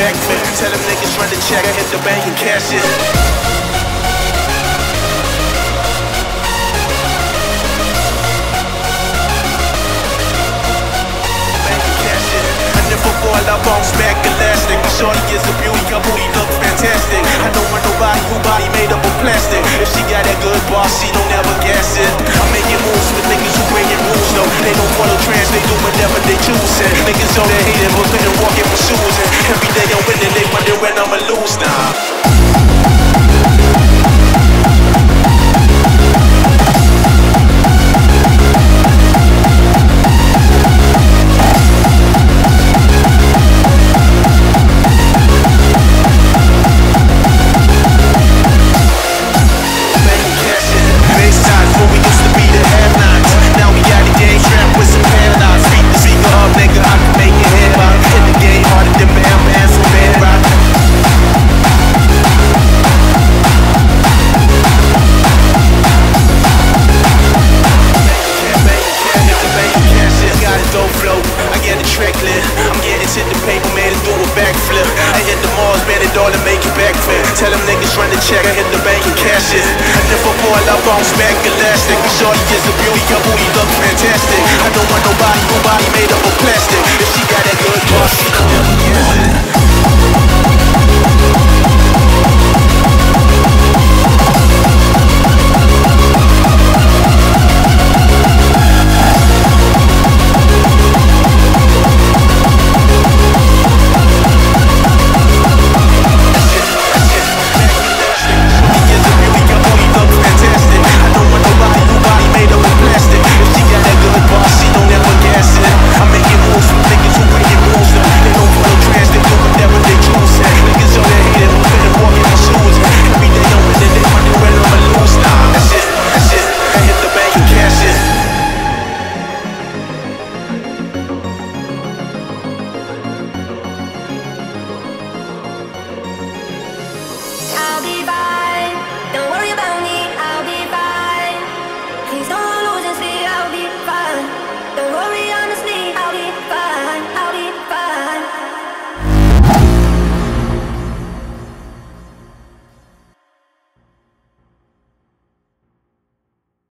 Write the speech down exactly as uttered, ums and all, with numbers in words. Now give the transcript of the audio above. back flip. Tell them niggas run the check, hit the bank and cash it. Fall, I bounce back elastic. Shorty is a beauty, her booty look fantastic. I don't want nobody who body made up of plastic. If she got that good boss, she don't ever gas it. I'm making moves with niggas who breaking rules, though. They don't follow trends, they do whatever they choose. And niggas on their hating, but couldn't walk in for shoes. And every day I'm winning, they wonder when I'ma lose now. Check, I hit the bank and cash it. I never fall, I bounce back elastic. Shorty is a beauty, her booty look fantastic.